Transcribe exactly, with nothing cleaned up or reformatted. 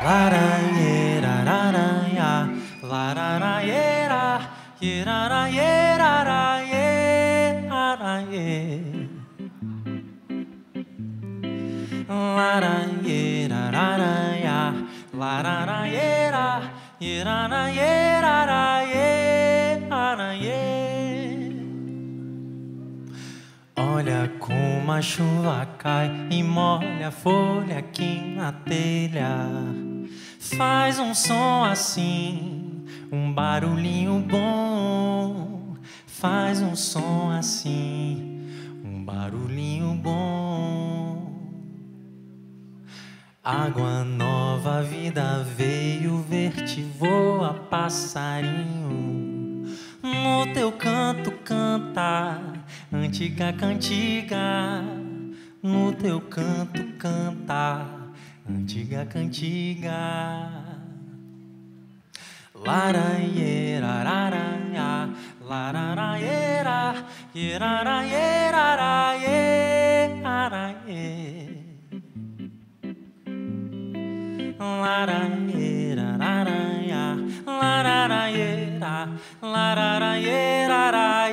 Laranjeira, laranjeira, laranjeira, laranjeira, laranjeira, laranjeira. Olha como a chuva cai e molha a folha aqui na telha. Faz um som assim, um barulhinho bom. Faz um som assim, um barulhinho bom. Água nova, vida veio ver-te, voa passarinho. No teu canto canta antiga cantiga, no teu canto canta antiga cantiga. Laranjeira, laranha, laranjeira, laranjeira, laranjeira, laranjeira, laranjeira, laranjeira.